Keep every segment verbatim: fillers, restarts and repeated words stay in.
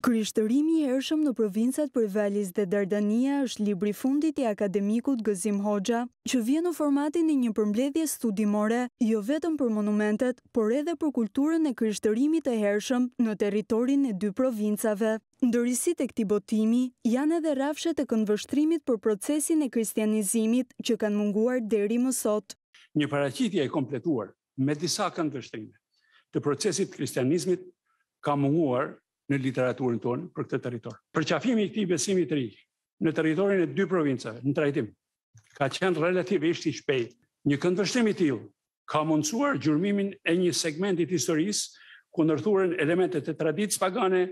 Krishtërimi i hershëm në provincat Praevalis dhe Dardania është libri fundit i akademikut Gëzim Hoxha, që vjen në formatin e një përmbledhje studimore, jo vetëm për monumentet, por edhe për kulturën e krishtërimit të hershëm në territorin e dy provincave. Ndërrisitë e këtij botimi janë edhe rrafshet e këndvështrimit për procesin e kristianizimit që kanë munguar deri më sot. Një paraqitje e kompletuar me disa këndvështrime të procesit kristianizmit ka munguar në literaturën tonë për këtë territor. Përqafimi i këtij besimi të ri në territorin e dy provincave, në trajtim, ka qenë relativisht i shpejtë. Një këndvështrim i tillë ka mundsuar gjurmimin e një segmenti të historisë ku ndërthuren elementet e traditës pagane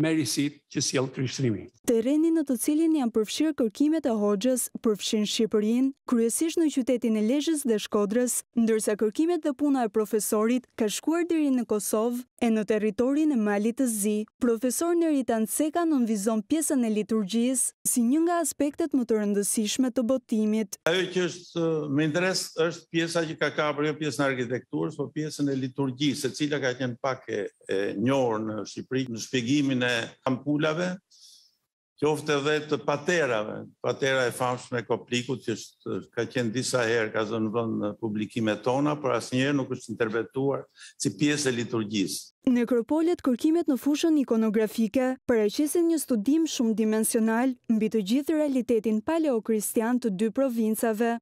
me risit që sjell Krishterimi. Terreni në të cilin janë përfshirë kërkimet e Hoxhës përfshin Shqipërinë, kryesisht në qytetin e Lezhës dhe Shkodrës, ndërsa kërkimet dhe puna e profesorit ka shkuar deri në Kosovë e në territorin e Malit të Zi. Profesor Neritan Seka nënvizon pjesën e liturgjisë si një nga aspektet më të rëndësishme të botimit. Ajo që është më interes është pjesa që ka kapur jo pjesën e arkitekturës, por pjesën e liturgjisë, e cila ka qenë pak e, e njohur në Shqipëri në shpjegimin në kampulave, qoftë edhe të paterave, patera e famshme e Koplikut, që është, ka qenë disa herë, ka zënë vend në publikimet tona, por asnjëherë nuk është interpretuar si pjesë e liturgjisë. Nekropolet kërkimet në fushën ikonografike paraqesin një studim shumë dimensional mbi të gjithë realitetin paleokristian të dy provincave.